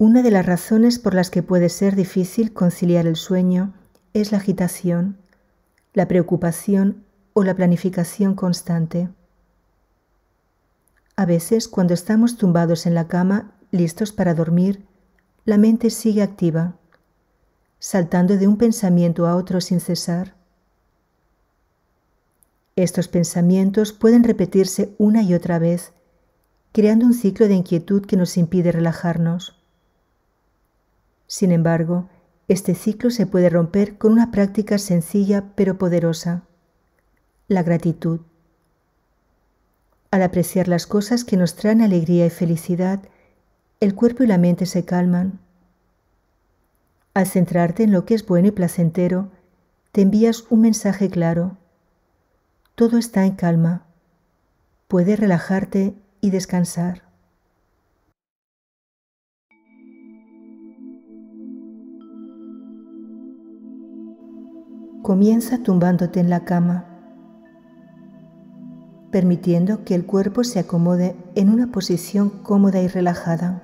Una de las razones por las que puede ser difícil conciliar el sueño es la agitación, la preocupación o la planificación constante. A veces, cuando estamos tumbados en la cama, listos para dormir, la mente sigue activa, saltando de un pensamiento a otro sin cesar. Estos pensamientos pueden repetirse una y otra vez, creando un ciclo de inquietud que nos impide relajarnos. Sin embargo, este ciclo se puede romper con una práctica sencilla pero poderosa: la gratitud. Al apreciar las cosas que nos traen alegría y felicidad, el cuerpo y la mente se calman. Al centrarte en lo que es bueno y placentero, te envías un mensaje claro: todo está en calma, puedes relajarte y descansar. Comienza tumbándote en la cama, permitiendo que el cuerpo se acomode en una posición cómoda y relajada.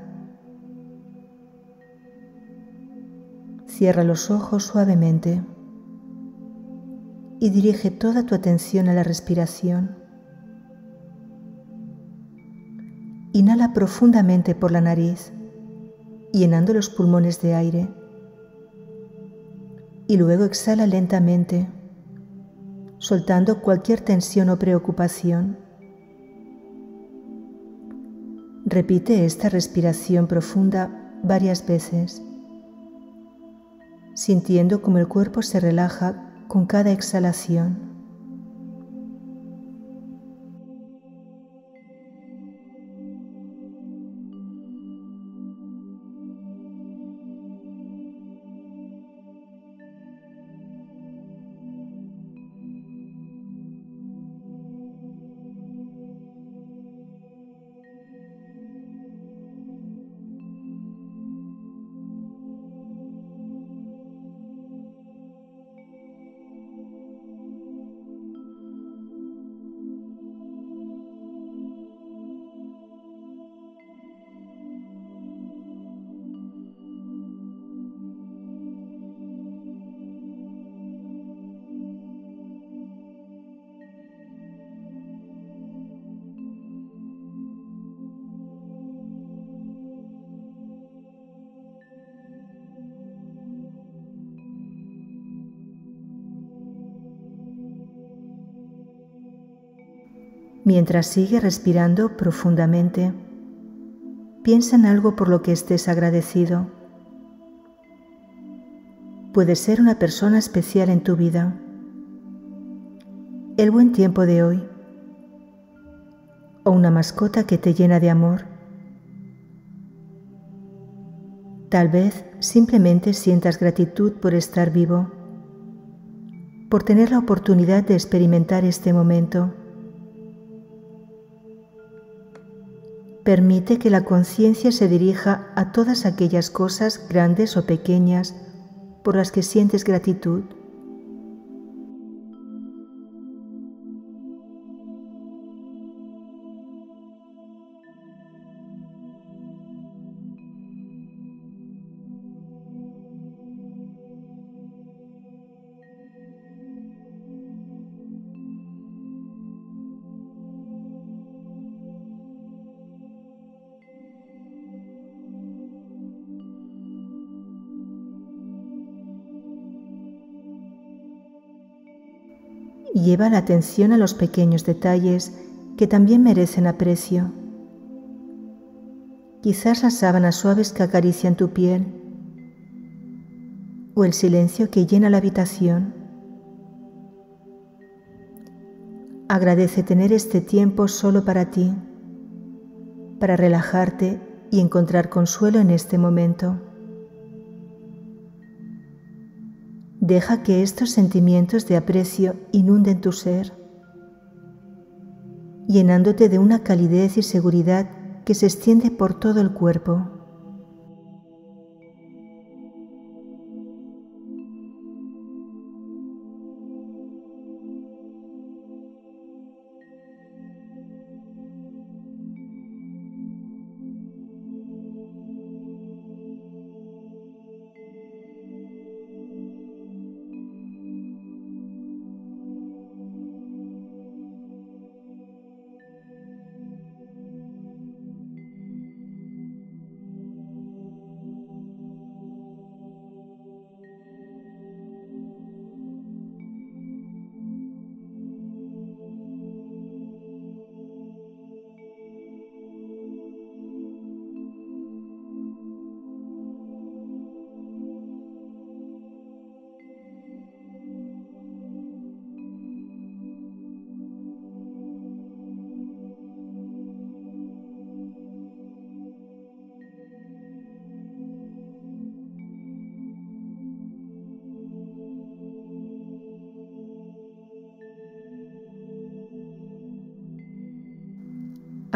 Cierra los ojos suavemente y dirige toda tu atención a la respiración. Inhala profundamente por la nariz, llenando los pulmones de aire, y luego exhala lentamente, soltando cualquier tensión o preocupación. Repite esta respiración profunda varias veces, sintiendo cómo el cuerpo se relaja con cada exhalación. Mientras sigues respirando profundamente, piensa en algo por lo que estés agradecido. Puede ser una persona especial en tu vida, el buen tiempo de hoy, o una mascota que te llena de amor. Tal vez simplemente sientas gratitud por estar vivo, por tener la oportunidad de experimentar este momento. Permite que la conciencia se dirija a todas aquellas cosas, grandes o pequeñas, por las que sientes gratitud. Lleva la atención a los pequeños detalles que también merecen aprecio. Quizás las sábanas suaves que acarician tu piel, o el silencio que llena la habitación. Agradece tener este tiempo solo para ti, para relajarte y encontrar consuelo en este momento. Deja que estos sentimientos de aprecio inunden tu ser, llenándote de una calidez y seguridad que se extiende por todo el cuerpo.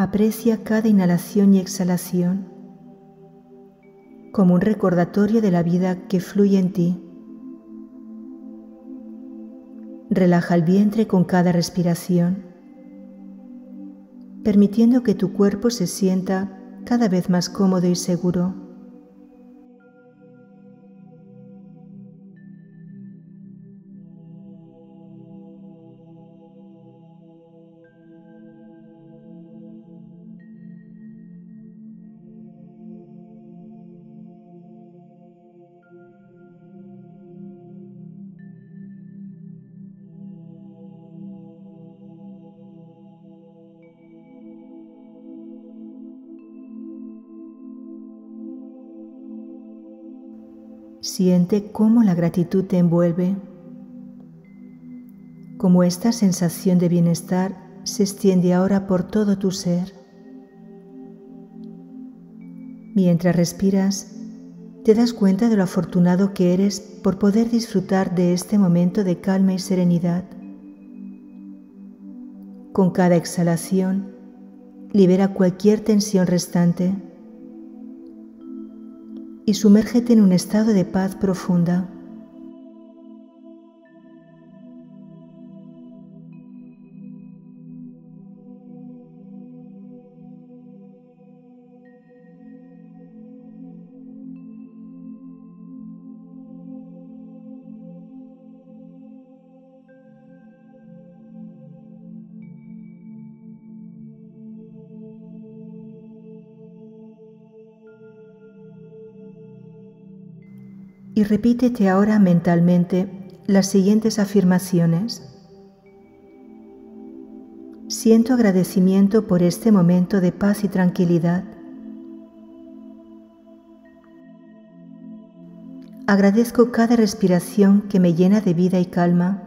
aprecia cada inhalación y exhalación como un recordatorio de la vida que fluye en ti. Relaja el vientre con cada respiración, permitiendo que tu cuerpo se sienta cada vez más cómodo y seguro. Siente cómo la gratitud te envuelve, cómo esta sensación de bienestar se extiende ahora por todo tu ser. Mientras respiras, te das cuenta de lo afortunado que eres por poder disfrutar de este momento de calma y serenidad. Con cada exhalación, libera cualquier tensión restante y sumérgete en un estado de paz profunda. Y repítete ahora mentalmente las siguientes afirmaciones. Siento agradecimiento por este momento de paz y tranquilidad. Agradezco cada respiración que me llena de vida y calma.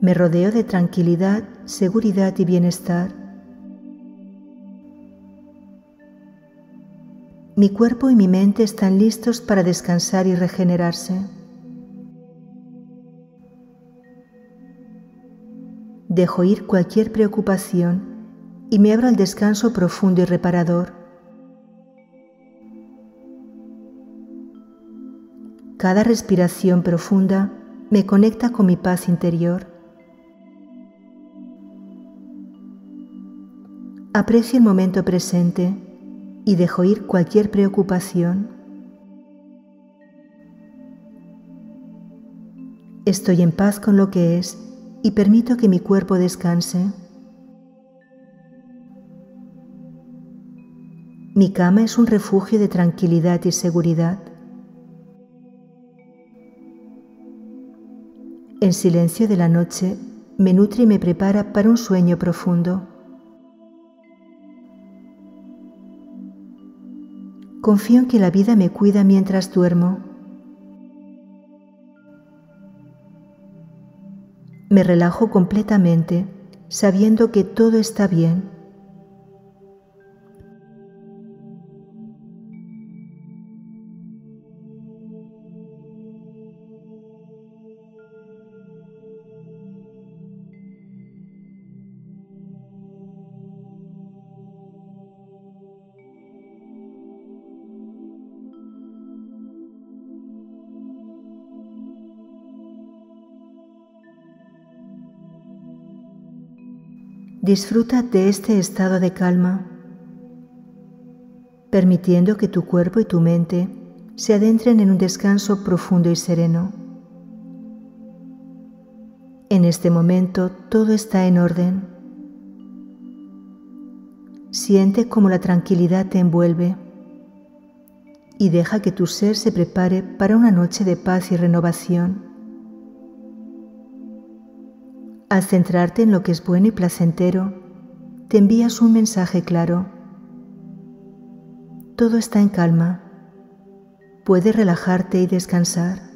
Me rodeo de tranquilidad, seguridad y bienestar. Mi cuerpo y mi mente están listos para descansar y regenerarse. Dejo ir cualquier preocupación y me abro al descanso profundo y reparador. Cada respiración profunda me conecta con mi paz interior. Aprecio el momento presente y dejo ir cualquier preocupación. Estoy en paz con lo que es y permito que mi cuerpo descanse. Mi cama es un refugio de tranquilidad y seguridad. El silencio de la noche me nutre y me prepara para un sueño profundo. Confío en que la vida me cuida mientras duermo. Me relajo completamente, sabiendo que todo está bien. Disfruta de este estado de calma, permitiendo que tu cuerpo y tu mente se adentren en un descanso profundo y sereno. En este momento todo está en orden. Siente cómo la tranquilidad te envuelve y deja que tu ser se prepare para una noche de paz y renovación. Al centrarte en lo que es bueno y placentero, te envías un mensaje claro. Todo está en calma. Puedes relajarte y descansar.